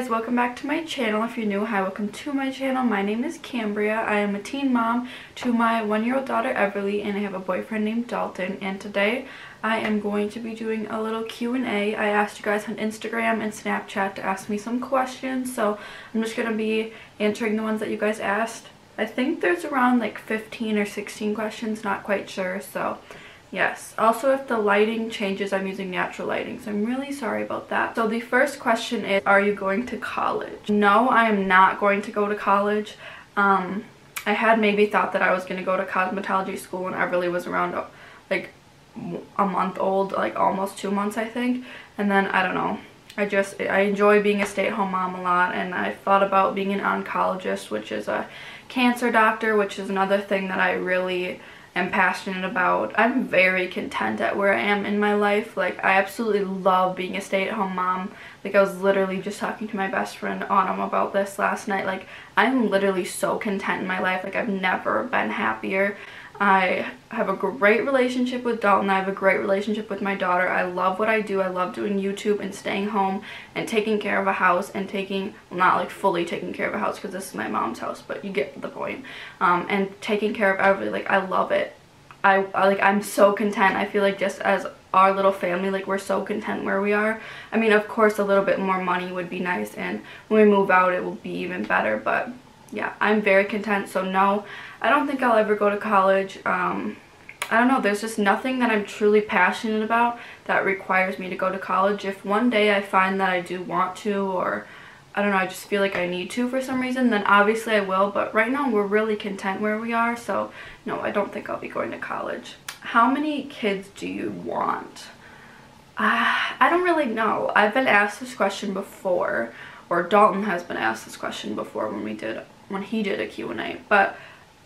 guys, welcome back to my channel. If you're new, hi, welcome to my channel. My name is Cambria. I am a teen mom to my one-year-old daughter Everly, and I have a boyfriend named Dalton, and today I am going to be doing a little Q&A. I asked you guys on Instagram and Snapchat to ask me some questions, so I'm just going to be answering the ones that you guys asked. I think there's around like 15 or 16 questions, not quite sure, so yes. Also, if the lighting changes, I'm using natural lighting, so I'm really sorry about that. So the first question is, are you going to college? No, I am not going to go to college. I had maybe thought that I was going to go to cosmetology school when Everly was around like a month old, like almost 2 months, I think. And then, I don't know, I enjoy being a stay-at-home mom a lot, and I thought about being an oncologist, which is a cancer doctor, which is another thing that I really am passionate about. I'm very content at where I am in my life. Like, I absolutely love being a stay-at-home mom. Like, I was literally just talking to my best friend Autumn about this last night. Like, I'm literally so content in my life. Like, I've never been happier. I have a great relationship with Dalton. I have a great relationship with my daughter. I love what I do. I love doing YouTube and staying home and taking care of a house and taking, well, not like fully taking care of a house because this is my mom's house, but you get the point. And taking care of everything. Like, I love it. I'm so content. I feel like just as our little family, like, we're so content where we are. I mean, of course, a little bit more money would be nice, and when we move out, it will be even better, but yeah, I'm very content. So no, I don't think I'll ever go to college. I don't know, there's just nothing that I'm truly passionate about that requires me to go to college. If one day I find that I do want to, or I don't know, I just feel like I need to for some reason, then obviously I will, but right now we're really content where we are, so no, I don't think I'll be going to college. How many kids do you want? I don't really know. I've been asked this question before, or Dalton has been asked this question before when he did a Q&A, but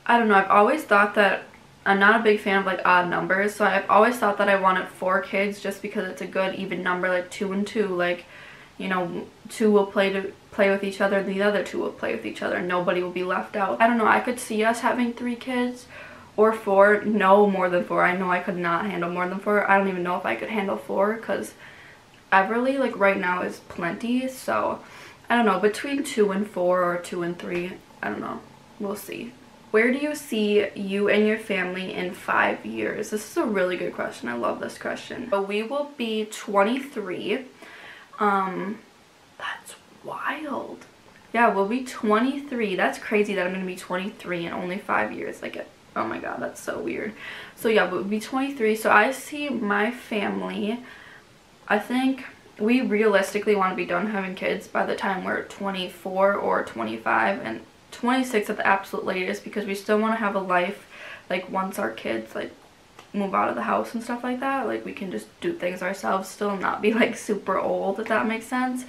I don't know, I've always thought that I'm not a big fan of like odd numbers, so I've always thought that I wanted 4 kids just because it's a good even number, like 2 and 2, like, you know, 2 will play with each other and the other 2 will play with each other and nobody will be left out. I don't know, I could see us having 3 kids or 4, no more than 4. I know I could not handle more than 4. I don't even know if I could handle 4 because Everly, like, right now is plenty, so I don't know, between 2 and 4 or 2 and 3, I don't know, we'll see. Where do you see you and your family in 5 years? This is a really good question. I love this question. So we will be 23. That's wild. Yeah, we'll be 23. That's crazy that I'm going to be 23 in only 5 years. Like, oh my god, that's so weird. So yeah, we'll be 23. So I see my family, I think we realistically want to be done having kids by the time we're 24 or 25 and 26 at the absolute latest, because we still want to have a life, like, once our kids, like, move out of the house and stuff like that. Like, we can just do things ourselves still, not be like super old, if that makes sense.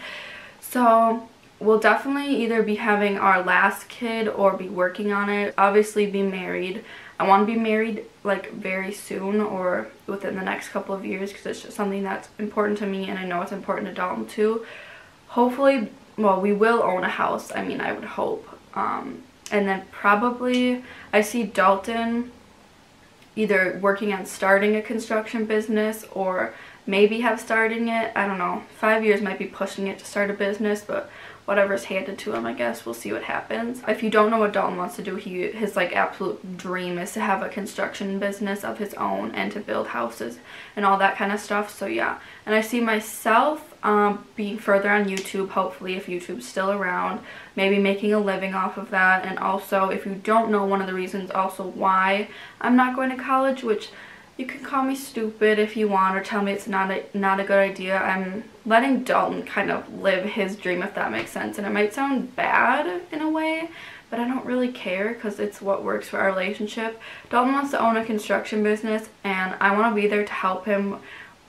So we'll definitely either be having our last kid or be working on it. Obviously be married. I want to be married like very soon or within the next couple of years because it's just something that's important to me, and I know it's important to Dalton too. Hopefully, well, we will own a house, I mean, I would hope. And then probably I see Dalton either working on starting a construction business or maybe have starting it. I don't know, 5 years might be pushing it to start a business, but whatever's handed to him, I guess we'll see what happens. If you don't know what Dalton wants to do, his like absolute dream is to have a construction business of his own and to build houses and all that kind of stuff. So yeah, and I see myself being further on YouTube, hopefully, if YouTube's still around, maybe making a living off of that. And also, if you don't know, one of the reasons also why I'm not going to college, which you can call me stupid if you want or tell me it's not a good idea, I'm letting Dalton kind of live his dream, if that makes sense. And it might sound bad in a way, but I don't really care because it's what works for our relationship. Dalton wants to own a construction business, and I want to be there to help him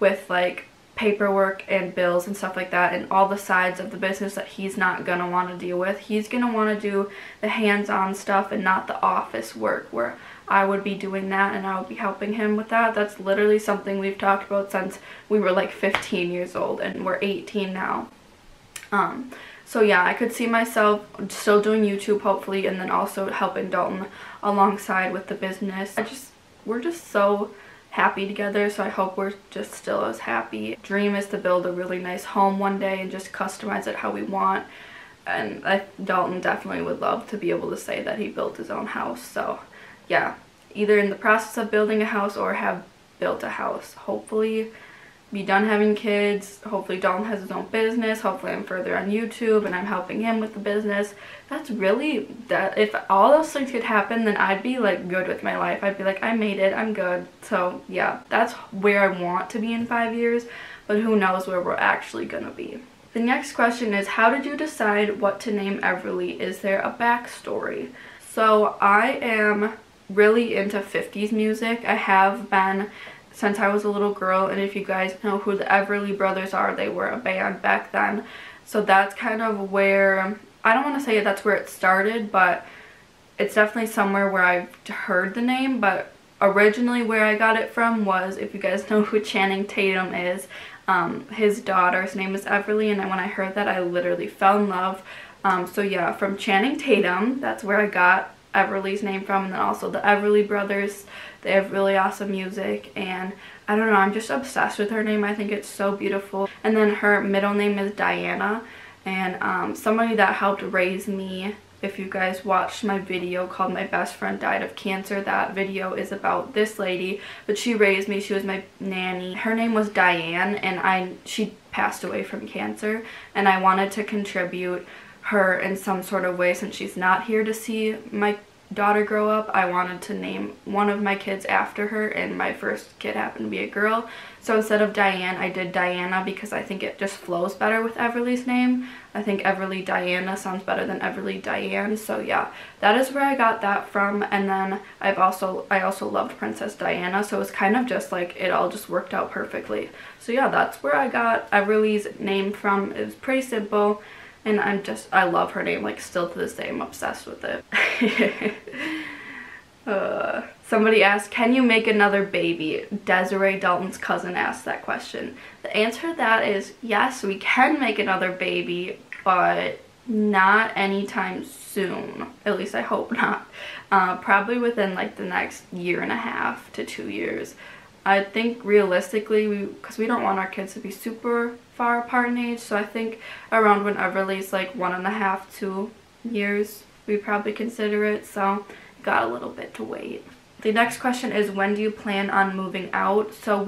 with, like, paperwork and bills and stuff like that, and all the sides of the business that he's not gonna want to deal with. He's gonna want to do the hands-on stuff and not the office work, where I would be doing that and I would be helping him with that. That's literally something we've talked about since we were like 15 years old, and we're 18 now. So yeah, I could see myself still doing YouTube, hopefully, and then also helping Dalton alongside with the business. We're just so happy together, so I hope we're just still as happy. Dream is to build a really nice home one day and just customize it how we want. And Dalton definitely would love to be able to say that he built his own house. So yeah, either in the process of building a house or have built a house. Hopefully be done having kids. Hopefully Dalton has his own business. Hopefully I'm further on YouTube and I'm helping him with the business. That's really, that if all those things could happen, then I'd be like good with my life. I'd be like, I made it, I'm good. So yeah, that's where I want to be in 5 years, but who knows where we're actually gonna be. The next question is, how did you decide what to name Everly? Is there a backstory? So I am really into 50s music. I have been since I was a little girl, and if you guys know who the Everly Brothers are, they were a band back then. So that's kind of where, I don't want to say that's where it started, but it's definitely somewhere where I've heard the name. But originally where I got it from was, if you guys know who Channing Tatum is, his daughter's name is Everly, and when I heard that, I literally fell in love. So yeah, from Channing Tatum, that's where I got Everly's name from, and then also the Everly Brothers. They have really awesome music, and I don't know, I'm just obsessed with her name. I think it's so beautiful. And then her middle name is Diana, and somebody that helped raise me, if you guys watched my video called My Best Friend Died of Cancer, that video is about this lady, but she raised me. She was my nanny. Her name was Diane, and she passed away from cancer, and I wanted to contribute her in some sort of way. Since she's not here to see my daughter grow up, I wanted to name one of my kids after her, and my first kid happened to be a girl. So instead of Diane, I did Diana, because I think it just flows better with Everly's name. I think Everly Diana sounds better than Everly Diane. So yeah, that is where I got that from. And then I also loved Princess Diana, so it's kind of just like it all just worked out perfectly. So yeah, that's where I got Everly's name from. It was pretty simple. And I love her name, like, still to this day, I'm obsessed with it. Somebody asked, can you make another baby? Desiree, Dalton's cousin, asked that question. The answer to that is yes, we can make another baby, but not anytime soon. At least I hope not. Probably within, like, the next 1.5 to 2 years. I think realistically, because we don't want our kids to be super far apart in age, so I think around when Everly's like 1.5 to 2 years, we probably consider it. So got a little bit to wait. The next question is, when do you plan on moving out? So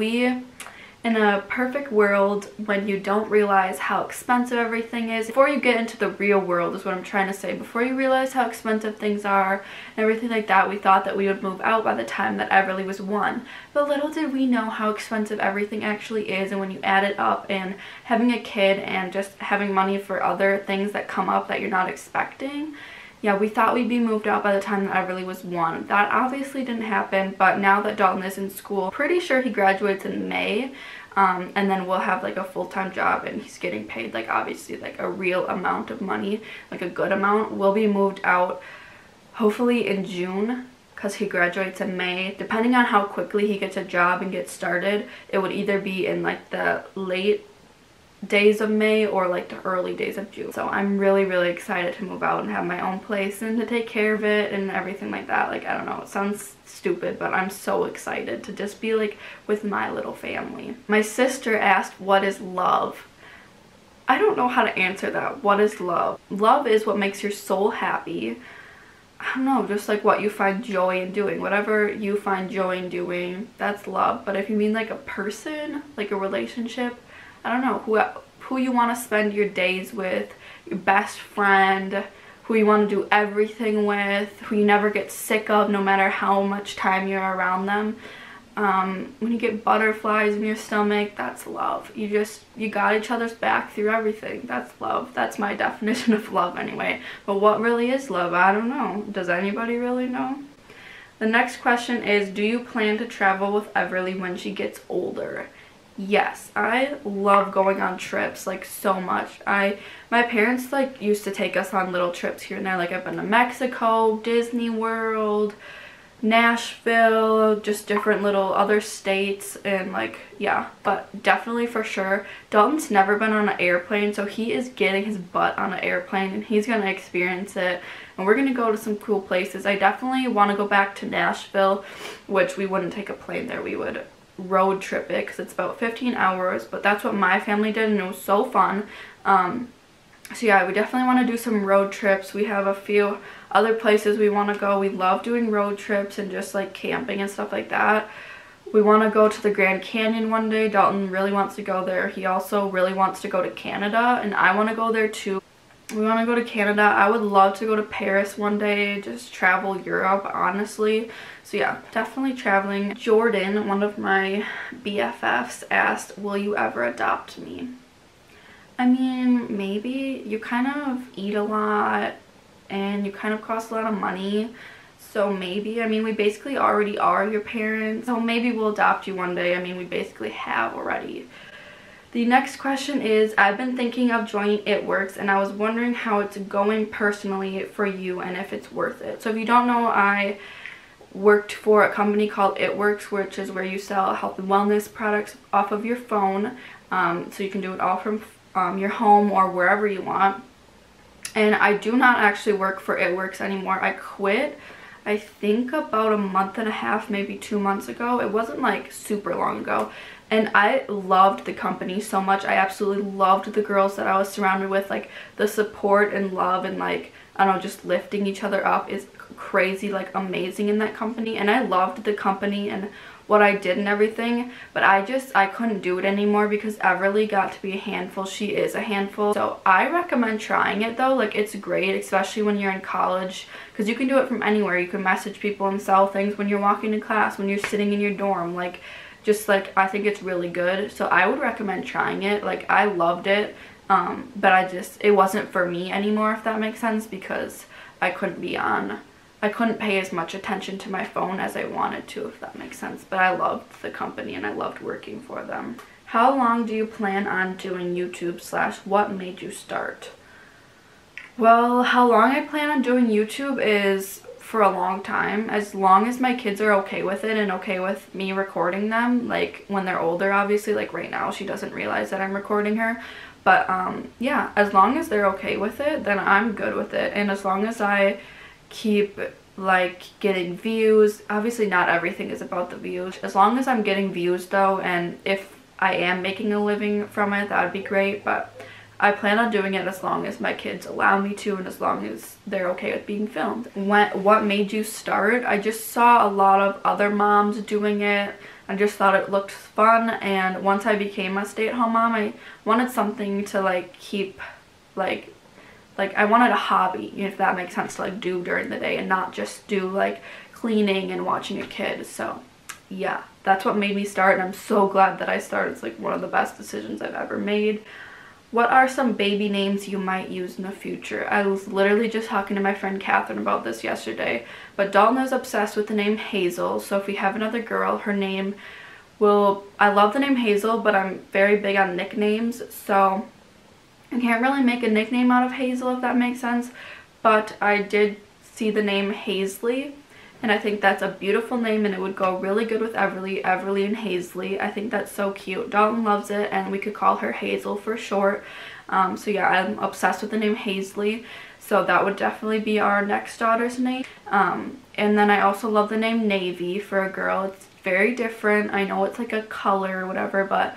in a perfect world, when you don't realize how expensive everything is, before you get into the real world is what I'm trying to say, before you realize how expensive things are and everything like that, we thought that we would move out by the time that Everly was 1. But little did we know how expensive everything actually is, and when you add it up, and having a kid and just having money for other things that come up that you're not expecting. Yeah, we thought we'd be moved out by the time that Everly was 1. That obviously didn't happen, but now that Dalton is in school, pretty sure he graduates in May, and then we'll have like a full-time job, and he's getting paid like obviously like a real amount of money, like a good amount. We'll be moved out hopefully in June, because he graduates in May. Depending on how quickly he gets a job and gets started, it would either be in like the late days of May or like the early days of June. So I'm really excited to move out and have my own place and to take care of it and everything like that. Like, I don't know, it sounds stupid, but I'm so excited to just be like with my little family. My sister asked, what is love? I don't know how to answer that. What is love? Love is what makes your soul happy. I don't know, just like what you find joy in doing. Whatever you find joy in doing, that's love. But if you mean like a person, like a relationship, I don't know, who you want to spend your days with, your best friend, who you want to do everything with, who you never get sick of no matter how much time you're around them. When you get butterflies in your stomach, that's love. You got each other's back through everything. That's love. That's my definition of love anyway. But what really is love? I don't know. Does anybody really know? The next question is, do you plan to travel with Everly when she gets older? Yes, I love going on trips, like, so much. My parents, like, used to take us on little trips here and there. Like, I've been to Mexico, Disney World, Nashville, just different little other states, and, like, yeah. But definitely, for sure, Dalton's never been on an airplane, so he is getting his butt on an airplane, and he's gonna experience it, and we're gonna go to some cool places. I definitely want to go back to Nashville, which we wouldn't take a plane there. We would road trip it because it's about 15 hours, but that's what my family did and it was so fun. So yeah, we definitely want to do some road trips. We have a few other places we want to go. We love doing road trips and just like camping and stuff like that. We want to go to the Grand Canyon one day. Dalton really wants to go there. He also really wants to go to Canada, and I want to go there too. We want to go to Canada. I would love to go to Paris one day, just travel Europe, honestly. So yeah, definitely traveling. Jordan, one of my BFFs, asked, will you ever adopt me? I mean, maybe. You kind of eat a lot and you kind of cost a lot of money. So maybe, I mean, we basically already are your parents. So maybe we'll adopt you one day. I mean, we basically have already. The next question is, I've been thinking of joining It Works and I was wondering how it's going personally for you and if it's worth it. So if you don't know, I worked for a company called It Works, which is where you sell health and wellness products off of your phone. So you can do it all from your home or wherever you want. And I do not actually work for It Works anymore. I quit, I think, about a month and a half, maybe 2 months ago. It wasn't like super long ago. And I loved the company so much. I absolutely loved the girls that I was surrounded with. Like, the support and love and, like, I don't know, just lifting each other up is crazy, like, amazing in that company. And I loved the company and what I did and everything. But I couldn't do it anymore because Everly got to be a handful. She is a handful. So I recommend trying it, though. Like, it's great, especially when you're in college, because you can do it from anywhere. You can message people and sell things when you're walking to class, when you're sitting in your dorm. Like, just like, I think it's really good, so I would recommend trying it. Like, I loved it, but it wasn't for me anymore, if that makes sense, because I couldn't pay as much attention to my phone as I wanted to, if that makes sense. But I loved the company and I loved working for them. How long do you plan on doing YouTube / what made you start? Well, how long I plan on doing YouTube is for a long time, as long as my kids are okay with it and okay with me recording them. Like, when they're older, obviously, like right now she doesn't realize that I'm recording her, but yeah, as long as they're okay with it, then I'm good with it. And as long as I keep like getting views, obviously not everything is about the views, as long as I'm getting views though, and if I am making a living from it, that would be great. But I plan on doing it as long as my kids allow me to and as long as they're okay with being filmed. What made you start? I just saw a lot of other moms doing it. I just thought it looked fun, and once I became a stay-at-home mom, I wanted something to like keep, like I wanted a hobby, if that makes sense, to like do during the day and not just do like cleaning and watching a kid. So yeah, that's what made me start, and I'm so glad that I started. It's like one of the best decisions I've ever made. What are some baby names you might use in the future? I was literally just talking to my friend Catherine about this yesterday, but Dalton is obsessed with the name Hazel, so if we have another girl, her name will... I love the name Hazel, but I'm very big on nicknames, so I can't really make a nickname out of Hazel, if that makes sense, but I did see the name Hazley, and I think that's a beautiful name, and it would go really good with Everly and Hazley. I think that's so cute. Dalton loves it, and we could call her Hazel for short. So yeah, I'm obsessed with the name Hazley, so that would definitely be our next daughter's name. And then I also love the name Navy for a girl. It's very different. I know it's like a color or whatever, but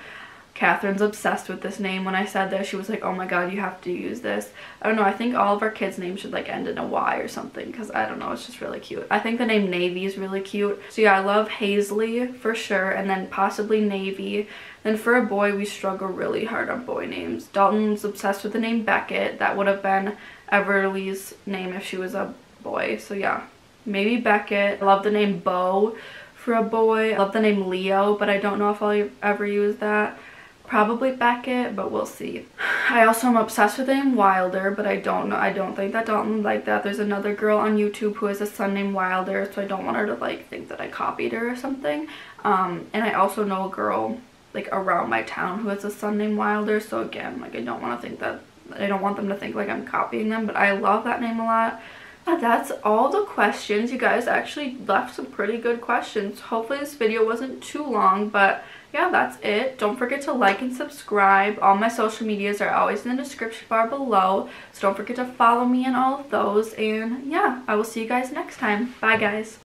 Catherine's obsessed with this name. When I said that, she was like, oh my god, you have to use this. I don't know, I think all of our kids' names should like end in a Y or something, because I don't know, it's just really cute. I think the name Navy is really cute. So yeah, I love Hazley for sure, and then possibly Navy. Then for a boy, we struggle really hard on boy names. Dalton's obsessed with the name Beckett. That would have been Everly's name if she was a boy, so yeah, maybe Beckett. I love the name Beau for a boy. I love the name Leo, but I don't know if I'll ever use that. Probably Beckett, but we'll see. I also am obsessed with the name Wilder, but I don't know, I don't think that Dalton would like that. There's another girl on YouTube who has a son named Wilder, so I don't want her to like think that I copied her or something. And I also know a girl like around my town who has a son named Wilder, so again, like I don't want them to think like I'm copying them, but I love that name a lot. That's all the questions. You guys actually left some pretty good questions. Hopefully this video wasn't too long, but yeah, that's it. Don't forget to like and subscribe. All my social medias are always in the description bar below, so don't forget to follow me and all of those. And yeah, I will see you guys next time. Bye guys.